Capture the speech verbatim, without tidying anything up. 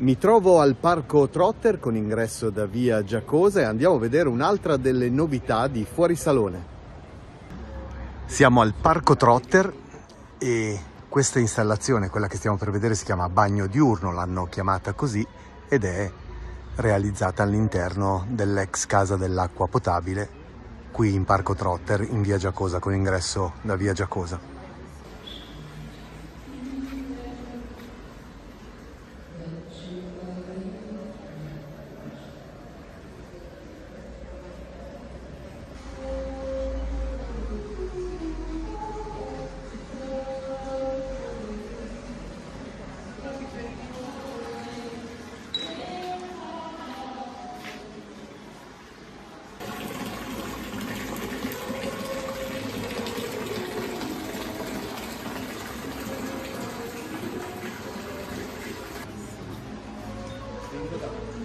Mi trovo al Parco Trotter con ingresso da via Giacosa e andiamo a vedere un'altra delle novità di Fuorisalone. Siamo al Parco Trotter e questa installazione, quella che stiamo per vedere, si chiama bagno diurno, l'hanno chiamata così, ed è realizzata all'interno dell'ex casa dell'acqua potabile qui in Parco Trotter in via Giacosa, con ingresso da via Giacosa. Grazie.